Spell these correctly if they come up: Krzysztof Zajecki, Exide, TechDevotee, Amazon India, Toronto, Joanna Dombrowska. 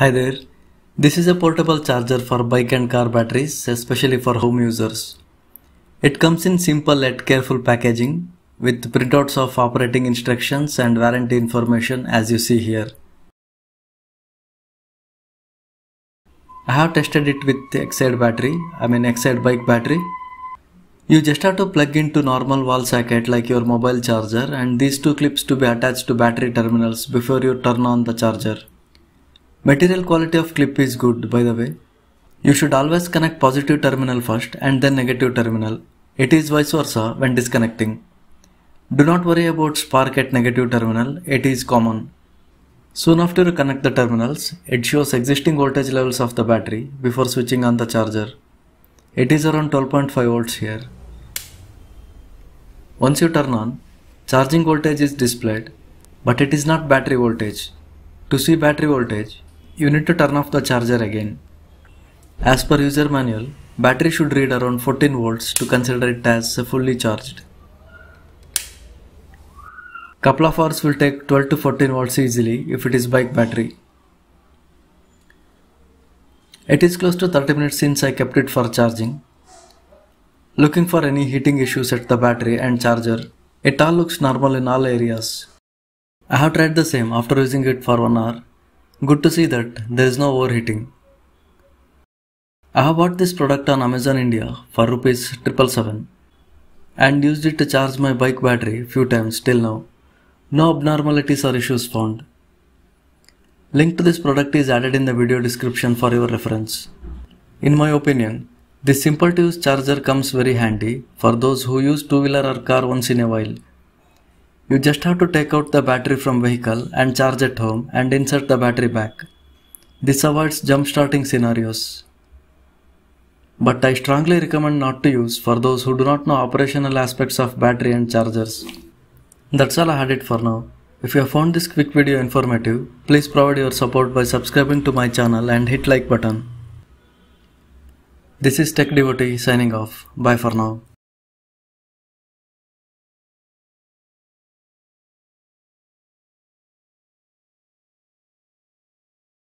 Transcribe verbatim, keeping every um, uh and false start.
Hi there, this is a portable charger for bike and car batteries, especially for home users. It comes in simple yet careful packaging with printouts of operating instructions and warranty information as you see here. I have tested it with the Exide battery, I mean Exide bike battery. You just have to plug into normal wall socket like your mobile charger and these two clips to be attached to battery terminals before you turn on the charger. Material quality of clip is good, by the way. You should always connect positive terminal first and then negative terminal. It is vice versa when disconnecting. Do not worry about spark at negative terminal, it is common. Soon after you connect the terminals, it shows existing voltage levels of the battery before switching on the charger. It is around twelve point five volts here. Once you turn on, charging voltage is displayed, but it is not battery voltage. To see battery voltage, you need to turn off the charger again. As per user manual, battery should read around fourteen volts to consider it as fully charged. Couple of hours will take twelve to fourteen volts easily if it is bike battery. It is close to thirty minutes since I kept it for charging. Looking for any heating issues at the battery and charger, it all looks normal in all areas. I have tried the same after using it for one hour. Good to see that there is no overheating. I have bought this product on Amazon India for rupees triple seven and used it to charge my bike battery few times till now. No abnormalities or issues found. Link to this product is added in the video description for your reference. In my opinion, this simple to use charger comes very handy for those who use two-wheeler or car once in a while. You just have to take out the battery from vehicle and charge at home and insert the battery back. This avoids jump starting scenarios. But I strongly recommend not to use for those who do not know operational aspects of battery and chargers. That's all I had it for now. If you have found this quick video informative, please provide your support by subscribing to my channel and hit like button. This is TechDevotee signing off. Bye for now.